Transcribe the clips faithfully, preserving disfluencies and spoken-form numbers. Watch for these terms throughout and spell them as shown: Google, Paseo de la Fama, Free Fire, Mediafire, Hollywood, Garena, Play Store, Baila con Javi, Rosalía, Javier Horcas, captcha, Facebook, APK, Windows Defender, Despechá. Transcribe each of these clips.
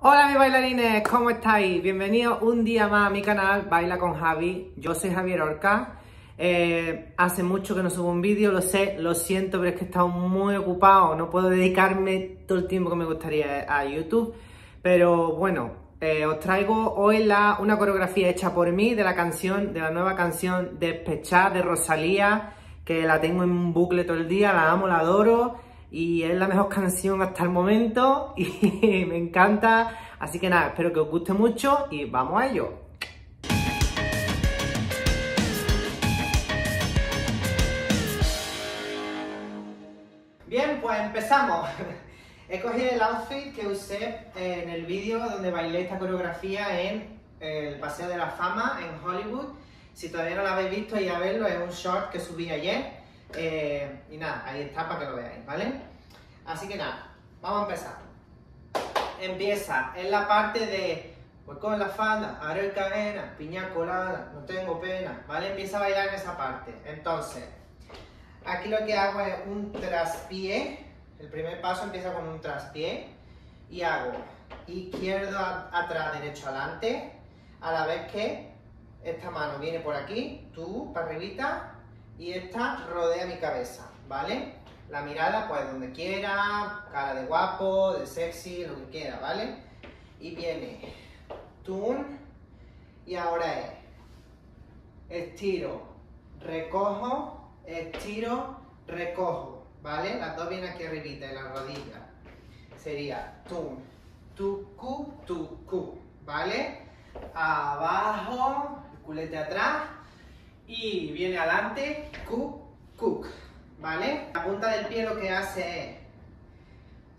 Hola mis bailarines, ¿cómo estáis? Bienvenidos un día más a mi canal Baila con Javi. Yo soy Javier Horcas. Eh, hace mucho que no subo un vídeo, lo sé, lo siento, pero es que he estado muy ocupado. No puedo dedicarme todo el tiempo que me gustaría a YouTube. Pero bueno, eh, os traigo hoy la, una coreografía hecha por mí de la canción, de la nueva canción Despechá de Rosalía, que la tengo en un bucle todo el día, la amo, la adoro. Y es la mejor canción hasta el momento y me encanta. Así que nada, espero que os guste mucho y vamos a ello. Bien, pues empezamos. He cogido el outfit que usé en el vídeo donde bailé esta coreografía en el Paseo de la Fama en Hollywood. Si todavía no la habéis visto, y a verlo, es un short que subí ayer. Eh, y nada, ahí está para que lo veáis, ¿vale? Así que nada, vamos a empezar. Empieza en la parte de voy con la falda, haré cadena, piña colada, no tengo pena, ¿vale? Empieza a bailar en esa parte. Entonces, aquí lo que hago es un traspié. El primer paso empieza con un traspié y hago izquierdo atrás, derecho adelante, a la vez que esta mano viene por aquí, tú, para arribita, y esta rodea mi cabeza, ¿vale? La mirada, pues, donde quiera, cara de guapo, de sexy, lo que quiera, ¿vale? Y viene, tun, y ahora es, estiro, recojo, estiro, recojo, ¿vale? Las dos vienen aquí arribita, en la rodilla. Sería, tun, tucu, tucu, ¿vale? Abajo, el culete atrás, y viene adelante, cook, cook, ¿vale? La punta del pie lo que hace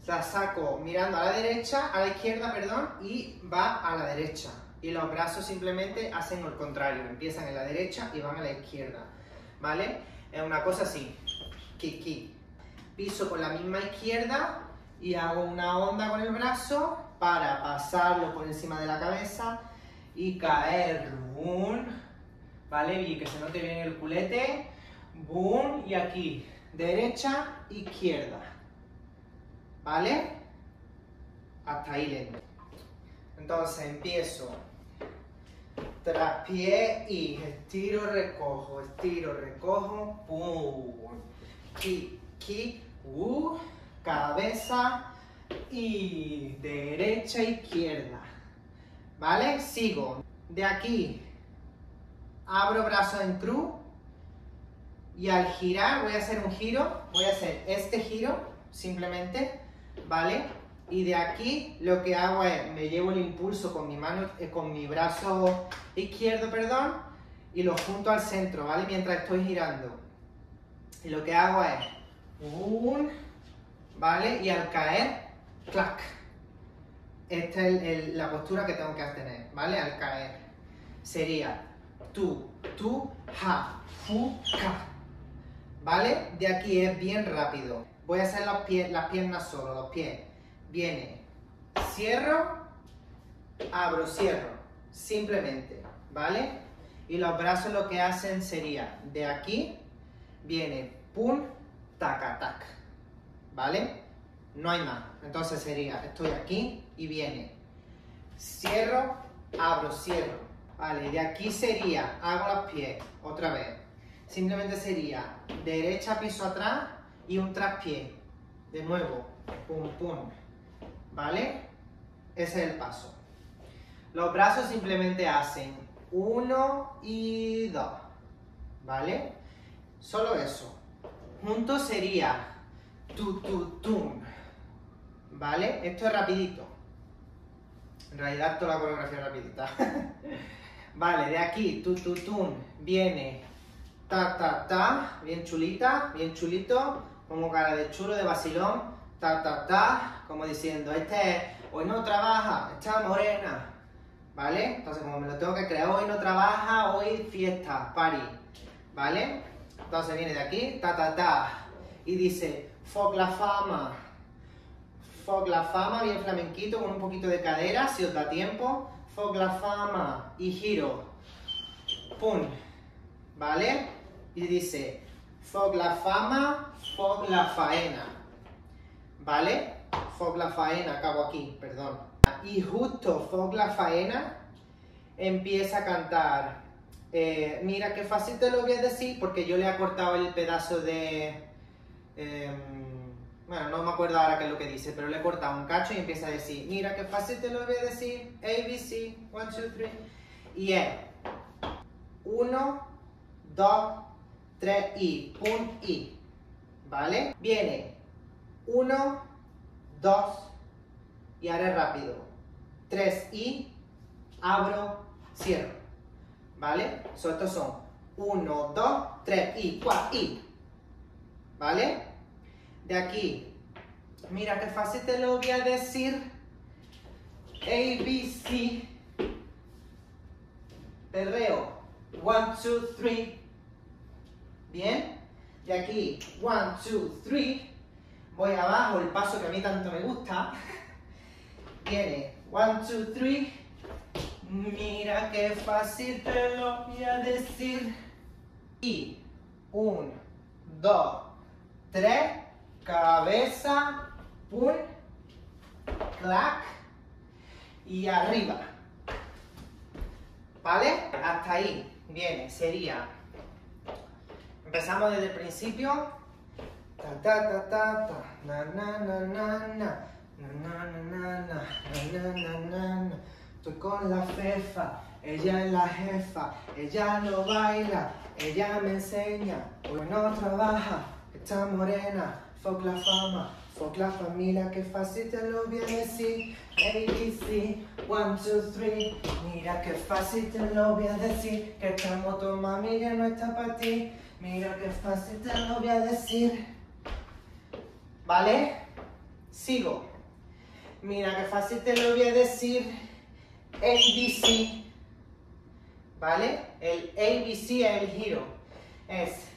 es, la saco mirando a la derecha, a la izquierda, perdón, y va a la derecha. Y los brazos simplemente hacen el contrario, empiezan en la derecha y van a la izquierda, ¿vale? Es una cosa así, kiki. Piso con la misma izquierda y hago una onda con el brazo para pasarlo por encima de la cabeza y caer un... ¿Vale? Y que se note bien el culete. Boom. Y aquí. Derecha, izquierda. ¿Vale? Hasta ahí lento. Entonces empiezo. Traspié y estiro, recojo. Estiro, recojo. Boom. Ki, ki, uh. Cabeza. Y derecha, izquierda. ¿Vale? Sigo. De aquí. Abro brazo en cruz y al girar voy a hacer un giro, voy a hacer este giro simplemente, ¿vale? Y de aquí lo que hago es, me llevo el impulso con mi mano, eh, con mi brazo izquierdo, perdón, y lo junto al centro, ¿vale? Mientras estoy girando. Y lo que hago es, un, ¿vale? Y al caer, clac. Esta es el, el, la postura que tengo que tener, ¿vale? Al caer. Sería... Tú, tú, ja, fu, ja. ¿Vale? De aquí es bien rápido. Voy a hacer los pies, las piernas solo, los pies. Viene, cierro, abro, cierro. Simplemente, ¿vale? Y los brazos lo que hacen sería, de aquí, viene, pum, taca, tac. ¿Vale? No hay más. Entonces sería, estoy aquí y viene. Cierro, abro, cierro. Vale, de aquí sería, hago los pies, otra vez. Simplemente sería, derecha, piso atrás y un traspié. De nuevo, pum, pum. ¿Vale? Ese es el paso. Los brazos simplemente hacen uno y dos. ¿Vale? Solo eso. Juntos sería, tu, tu, tum. ¿Vale? Esto es rapidito. En realidad toda la coreografía es rapidita. Vale, de aquí, tu, tu, tum, viene, ta, ta, ta, bien chulita, bien chulito, como cara de chulo, de vacilón, ta, ta, ta, como diciendo, este es, hoy no trabaja, está morena, ¿vale? Entonces, como me lo tengo que crear, hoy no trabaja, hoy fiesta, party, ¿vale? Entonces viene de aquí, ta, ta, ta, y dice, fuck la fama, fuck la fama, bien flamenquito, con un poquito de cadera, si os da tiempo, fuck la fama y giro, pum, ¿vale? Y dice, fuck la fama, fuck la faena, ¿vale? Fuck la faena, acabo aquí, perdón. Y justo Foc la faena empieza a cantar, eh, mira qué fácil te lo voy a decir, porque yo le he cortado el pedazo de... Eh, bueno, no me acuerdo ahora qué es lo que dice, pero le he cortado un cacho y empieza a decir, mira qué fácil te lo voy a decir, A B C, uno, dos, tres. Y es uno, dos, tres y, pum, y. ¿Vale? Viene uno, dos, y ahora es rápido. tres y, abro, cierro. ¿Vale? So, estos son uno, dos, tres y, cuatro y. ¿Vale? De aquí, mira qué fácil te lo voy a decir. A, B, C. Perreo. uno, dos, tres. Bien. De aquí, uno, dos, tres. Voy abajo, el paso que a mí tanto me gusta. Viene, uno, dos, tres. Mira qué fácil te lo voy a decir. Y uno, dos, tres. Cabeza, pum, clac, y arriba. ¿Vale? Hasta ahí. Viene, sería. Empezamos desde el principio. Ta ta ta ta ta. Na na na na na. Na na na na. Na na na na. Estoy con la fefa. Ella es la jefa. Ella no baila. Ella me enseña. Hoy no trabaja. Está morena. Foc la fama. Foc la familia. Qué fácil te lo voy a decir. A B C. uno, dos, tres. Mira qué fácil te lo voy a decir. Que esta moto, mami, ya no está para ti. Mira qué fácil te lo voy a decir. ¿Vale? Sigo. Mira qué fácil te lo voy a decir. A B C. ¿Vale? El A B C es el giro. Es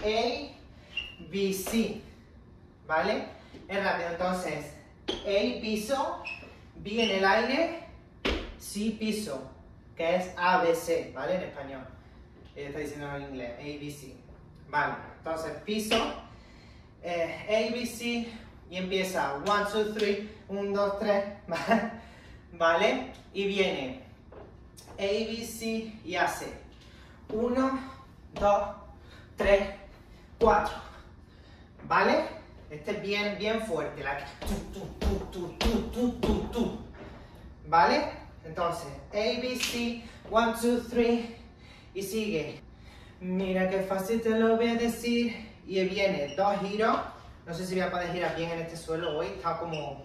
A B C. ¿Vale? Es rápido. Entonces, A, piso. B en el aire. C, piso. Que es A B C. ¿Vale? En español. Ella está diciendo en inglés, A B C. Vale, entonces piso, eh, A B C, y empieza uno, dos, tres, uno, dos, tres, ¿vale? Y viene A B C y hace uno, dos, tres, cuatro, ¿vale? Este es bien, bien fuerte, la que tu, tu, tu, tu, tu, tu, tu, ¿vale? Entonces, A B C, uno, dos, tres. Y sigue, mira qué fácil te lo voy a decir, y viene dos giros, no sé si voy a poder girar bien en este suelo hoy, está como,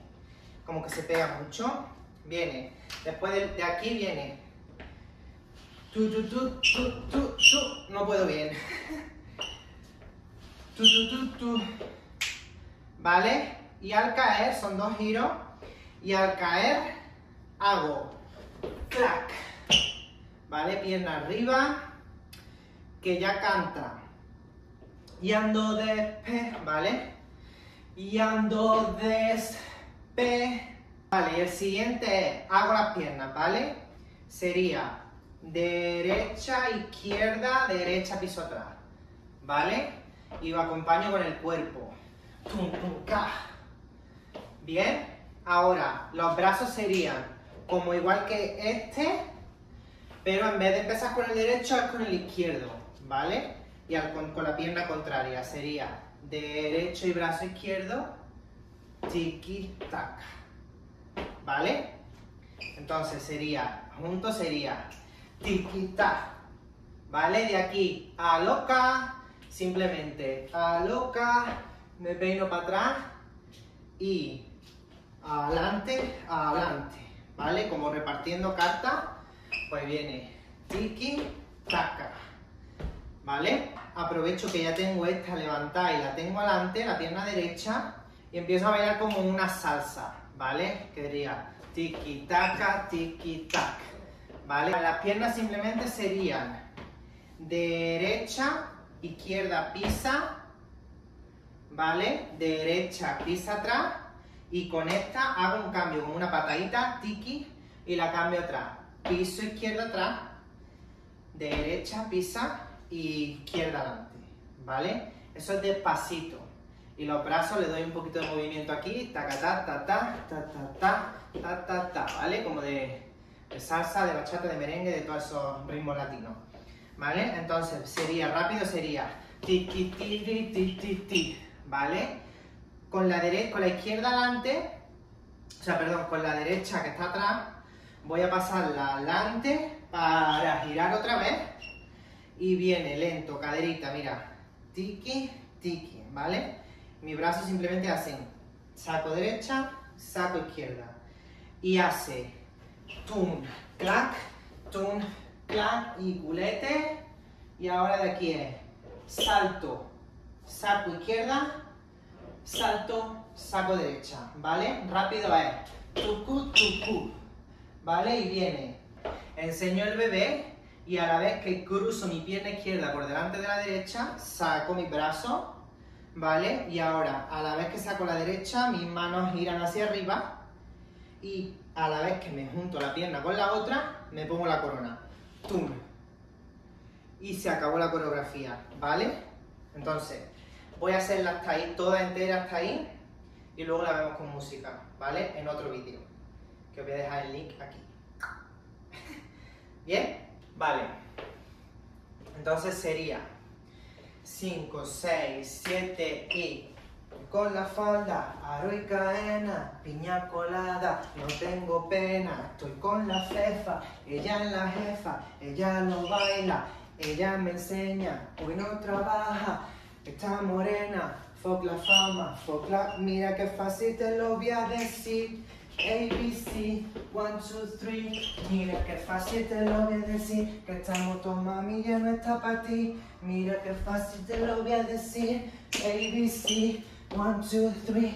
como que se pega mucho, viene, después de, de aquí viene, tu, tu, tu, tu, tu, tu, no puedo bien, tu, tu, tu, tu, ¿vale? Y al caer, son dos giros, y al caer hago, clac. ¿Vale? Pierna arriba, que ya canta. Y ando despe, ¿vale? Y ando despe. Vale, y el siguiente es, hago las piernas, ¿vale? Sería derecha, izquierda, derecha, piso atrás, ¿vale? Y lo acompaño con el cuerpo. Bien, ahora los brazos serían como igual que este, pero en vez de empezar con el derecho, es con el izquierdo, ¿vale? Y al, con, con la pierna contraria sería derecho y brazo izquierdo, tiqui-tac, ¿vale? Entonces sería, junto sería tiqui-tac, ¿vale? De aquí a loca, simplemente a loca, me peino para atrás y adelante, adelante, ¿vale? Como repartiendo cartas. Pues viene tiki taca, ¿vale? Aprovecho que ya tengo esta levantada y la tengo adelante, la pierna derecha, y empiezo a bailar como una salsa, ¿vale? Que diría tiki taca, tiki tac, ¿vale? Las piernas simplemente serían derecha, izquierda pisa, ¿vale? Derecha pisa atrás, y con esta hago un cambio con una patadita, tiki, y la cambio atrás. Piso izquierda atrás, derecha pisa y izquierda adelante, ¿vale? Eso es despacito. Y los brazos le doy un poquito de movimiento aquí, taca, ta, ta, ta, ta, ta, ta, ta, ta, ¿vale? Como de, de salsa, de bachata, de merengue, de todos esos ritmos latinos, ¿vale? Entonces, sería, rápido sería, ti, ti, ti, ti, ti, ti, ti, ¿vale? Con la derecha, con la izquierda adelante, o sea, perdón, con la derecha que está atrás, voy a pasarla adelante para girar otra vez y viene lento, caderita, mira, tiki, tiki, ¿vale? Mi brazo simplemente hace saco derecha, saco izquierda y hace tun, clac, tun, clac y culete. Y ahora de aquí es salto, saco izquierda, salto, saco derecha, ¿vale? Rápido es tucu, tucu, ¿vale? Y viene, enseño el bebé y a la vez que cruzo mi pierna izquierda por delante de la derecha, saco mi brazo, ¿vale? Y ahora, a la vez que saco la derecha, mis manos giran hacia arriba y a la vez que me junto la pierna con la otra, me pongo la corona. ¡Tum! Y se acabó la coreografía, ¿vale? Entonces, voy a hacerla hasta ahí, toda entera hasta ahí y luego la vemos con música, ¿vale? En otro vídeo, que os voy a dejar el link aquí. ¿Bien? Vale. Entonces sería cinco, seis, siete y con la falda, aro y cadena, piña colada, no tengo pena, estoy con la jefa, ella es la jefa, ella no baila, ella me enseña, hoy no trabaja, está morena, fuck la fama, fuck la, mira que fácil te lo voy a decir, A B C, uno, dos, tres, mira que fácil te lo voy a decir, que estamos todos mami ya no está para ti, mira que fácil te lo voy a decir, A B C, uno, dos, tres,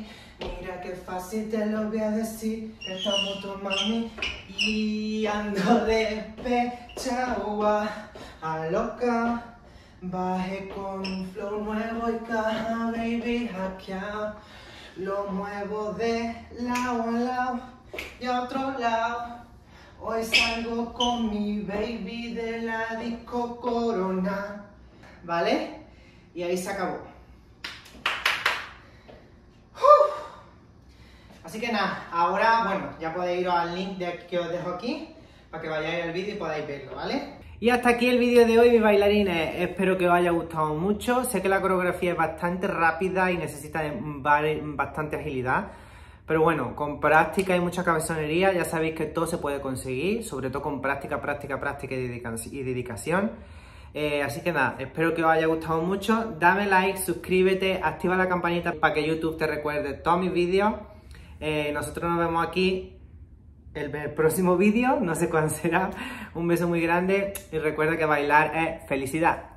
mira que fácil te lo voy a decir, que estamos todos mami y ando despechado, a loca. Baje con un flow nuevo y caja, baby, hackeado. Lo muevo de lado a lado y a otro lado. Hoy salgo con mi baby de la disco Corona. ¿Vale? Y ahí se acabó. ¡Uf! Así que nada, ahora, bueno, ya podéis ir al link de, que os dejo aquí para que vayáis al vídeo y podáis verlo, ¿vale? Y hasta aquí el vídeo de hoy, mis bailarines. Espero que os haya gustado mucho. Sé que la coreografía es bastante rápida y necesita bastante agilidad. Pero bueno, con práctica y mucha cabezonería ya sabéis que todo se puede conseguir. Sobre todo con práctica, práctica, práctica y dedicación. Eh, así que nada, espero que os haya gustado mucho. Dame like, suscríbete, activa la campanita para que YouTube te recuerde todos mis vídeos. Eh, nosotros nos vemos aquí el próximo vídeo, no sé cuándo será. Un beso muy grande y recuerda que bailar es felicidad.